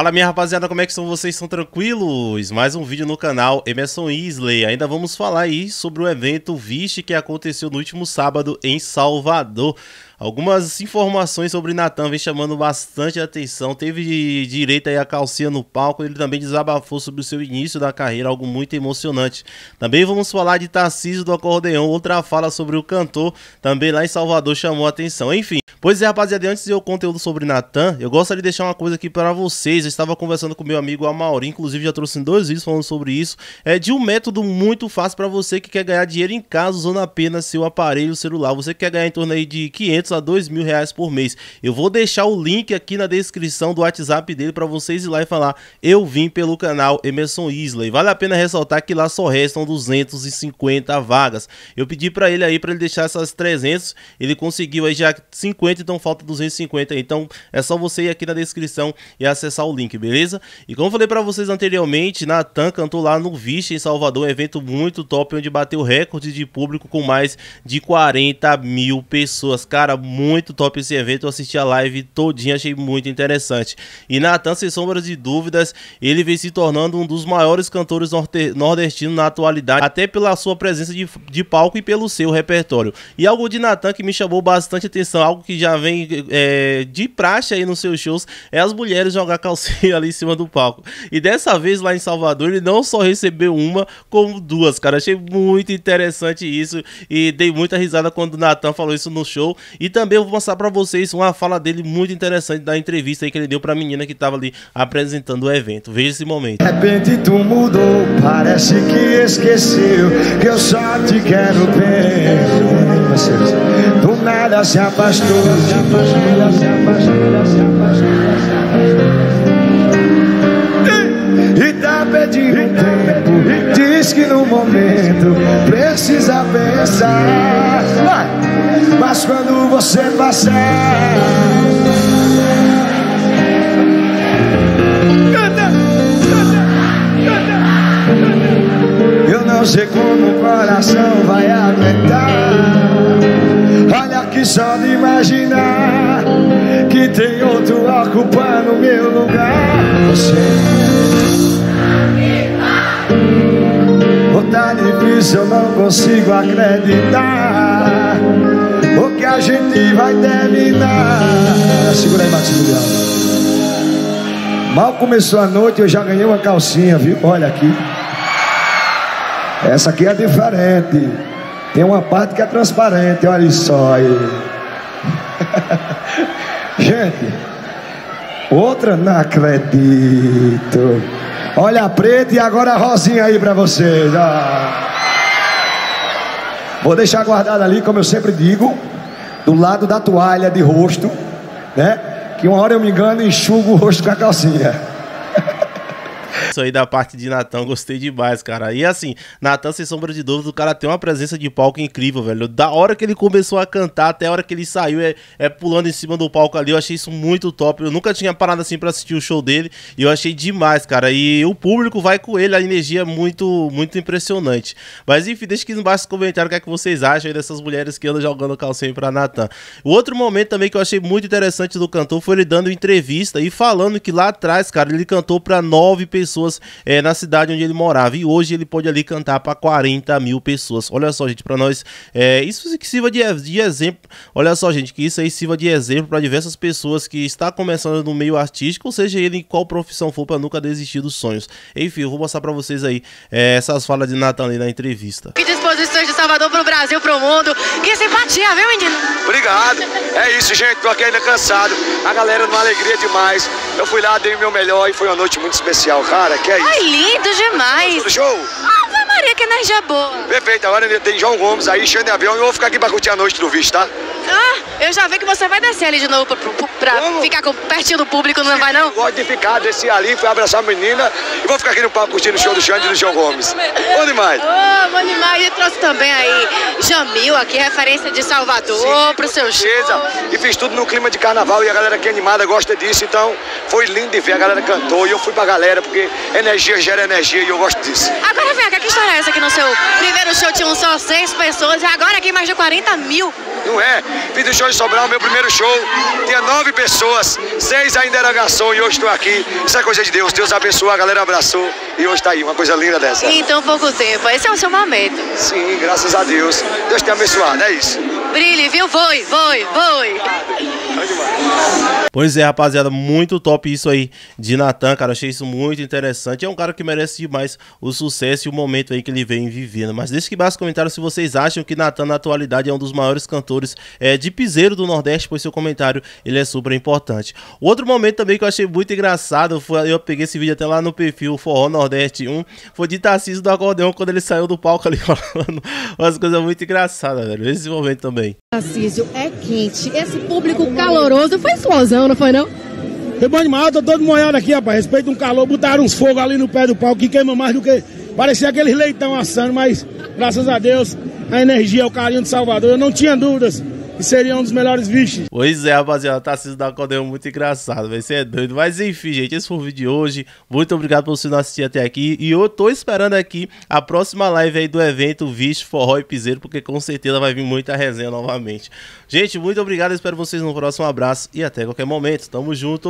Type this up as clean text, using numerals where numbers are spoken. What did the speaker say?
Fala minha rapaziada, como é que estão vocês? Estão tranquilos? Mais um vídeo no canal Emerson Yslley. Ainda vamos falar aí sobre o evento Vixe que aconteceu no último sábado em Salvador. Algumas informações sobre Nattan vem chamando bastante atenção. Teve direito aí a calcinha no palco, ele também desabafou sobre o seu início da carreira, algo muito emocionante. Também vamos falar de Tarcísio do Acordeão, outra fala sobre o cantor, também lá em Salvador chamou atenção. Enfim, pois é rapaziada, antes de eu conteúdo sobre Nattan, eu gostaria de deixar uma coisa aqui para vocês. Eu estava conversando com meu amigo Amauri, inclusive já trouxe dois vídeos falando sobre isso, de um método muito fácil para você que quer ganhar dinheiro em casa usando apenas seu aparelho celular. Você quer ganhar em torno aí de 500 a 2 mil reais por mês. Eu vou deixar o link aqui na descrição do WhatsApp dele para vocês ir lá e falar: eu vim pelo canal Emerson Yslley. Vale a pena ressaltar que lá só restam 250 vagas. Eu pedi para ele aí para ele deixar essas 300, ele conseguiu aí já 50, então falta 250. Então é só você ir aqui na descrição e acessar o link. Beleza? E como eu falei pra vocês anteriormente, Nattan cantou lá no Vixe em Salvador, um evento muito top, onde bateu recorde de público com mais de 40 mil pessoas. Cara, muito top esse evento, eu assisti a live todinha, achei muito interessante. E Nattan, sem sombra de dúvidas, ele vem se tornando um dos maiores cantores nordestinos na atualidade, até pela sua presença de palco e pelo seu repertório. E algo de Nattan que me chamou bastante atenção, algo que já vem de praxe aí nos seus shows, é as mulheres jogar calcinha ali em cima do palco. E dessa vez lá em Salvador ele não só recebeu uma, como duas, cara. Achei muito interessante isso e dei muita risada quando o Nattan falou isso no show. E também eu vou mostrar pra vocês uma fala dele muito interessante da entrevista aí que ele deu pra menina que tava ali apresentando o evento. Veja esse momento. De repente tu mudou, parece que esqueceu que eu só te quero bem. Do nada se afastou, se afastou, se afastou, se afastou, se afastou. E tá pedindo tempo, diz que no momento precisa pensar, mas quando você passar, eu não sei como o coração vai aguentar. Olha que só de imaginar que tem outro ocupando meu lugar, você. Tá difícil, eu não consigo acreditar o que a gente vai terminar. Segura aí, Matilde. Mal começou a noite, eu já ganhei uma calcinha, viu? Olha aqui. Essa aqui é diferente. Tem uma parte que é transparente, olha só aí. Gente, outra não acredito. Olha a preta e agora a rosinha aí pra vocês. Vou deixar guardado ali, como eu sempre digo, do lado da toalha de rosto, né? Que uma hora eu me engano e enxugo o rosto com a calcinha. Isso aí da parte de Nattan, gostei demais, cara. E assim, Nattan, sem sombra de dúvida, o cara tem uma presença de palco incrível, velho. Da hora que ele começou a cantar até a hora que ele saiu, pulando em cima do palco ali, eu achei isso muito top. Eu nunca tinha parado assim pra assistir o show dele e eu achei demais, cara. E o público vai com ele, a energia é muito impressionante. Mas enfim, deixa aqui embaixo nos comentários o que é que vocês acham aí dessas mulheres que andam jogando calcinha pra Nattan. O outro momento também que eu achei muito interessante do cantor foi ele dando entrevista e falando que lá atrás, cara, ele cantou pra 9 pessoas na cidade onde ele morava e hoje ele pode ali cantar para 40 mil pessoas. Olha só, gente, para nós isso que sirva de exemplo. Olha só, gente, que isso aí sirva de exemplo para diversas pessoas que está começando no meio artístico, ou seja, ele em qual profissão for, para nunca desistir dos sonhos. Enfim, eu vou mostrar para vocês aí essas falas de Nattan ali na entrevista. Que disposições de Salvador pro Brasil, pro mundo. Que simpatia, viu, menino? Obrigado. É isso, gente, tô aqui ainda cansado. A galera numa alegria demais. Eu fui lá, dei o meu melhor e foi uma noite muito especial. Cara, que é isso? Ai, lindo demais! Do show? Ah, Maria, que energia boa! Perfeito, agora ainda tem João Gomes aí, Xande Avião, e eu vou ficar aqui pra curtir a noite do Vixe, tá? Ah, eu já vi que você vai descer ali de novo pra ficar pertinho do público, não vai não? Eu gosto de ficar, descer ali, fui abraçar a menina e vou ficar aqui no palco curtindo o show do Xande e do João Gomes. Bom demais! Oh, bom demais! E trouxe também aí Jamil, aqui, referência de Salvador, sim, pro seu show. E fiz tudo no clima de carnaval e a galera aqui animada gosta disso, então foi lindo de ver, a galera cantou e eu fui pra galera, porque energia gera energia e eu gosto disso. Agora vem cá, que história é essa que no seu primeiro show tinham só 6 pessoas e agora aqui mais de 40 mil? não é? Fiz um show de Sobral, meu primeiro show, tinha 9 pessoas, 6 ainda era garçom e hoje estou aqui. Isso é coisa de Deus, Deus abençoou, a galera abraçou e hoje está aí, uma coisa linda dessa. E então pouco tempo, esse é o seu momento. Sim, graças a Deus, Deus te abençoado, é isso. Brilhe, viu? Foi. Pois é, rapaziada, muito top isso aí de Nattan, cara, achei isso muito interessante. É um cara que merece demais o sucesso e o momento aí que ele vem vivendo. Mas deixa aqui embaixo nos comentários se vocês acham que Nattan na atualidade é um dos maiores cantores de piseiro do Nordeste, pois seu comentário ele é super importante. Outro momento também que eu achei muito engraçado, foi, eu peguei esse vídeo até lá no perfil Forró Nordeste 1, foi de Tarcísio do Acordeão quando ele saiu do palco ali falando umas coisas muito engraçadas, velho, esse momento também. Tarcísio é quente, esse público caloroso, foi explosão, não foi não? Foi bom demais, eu tô todo molhado aqui, rapaz, respeito um calor, botaram uns fogos ali no pé do palco que queima mais do que... Parecia aqueles leitão assando, mas graças a Deus, a energia, o carinho de Salvador, eu não tinha dúvidas. E seria um dos melhores Vixe. Pois é, rapaziada, Tarcísio do Acordeão muito engraçado, vai ser doido. Mas enfim, gente, esse foi o vídeo de hoje. Muito obrigado por você nos assistir até aqui. E eu tô esperando aqui a próxima live aí do evento Vixe, Forró e Piseiro, porque com certeza vai vir muita resenha novamente. Gente, muito obrigado, espero vocês no próximo abraço e até qualquer momento. Tamo junto.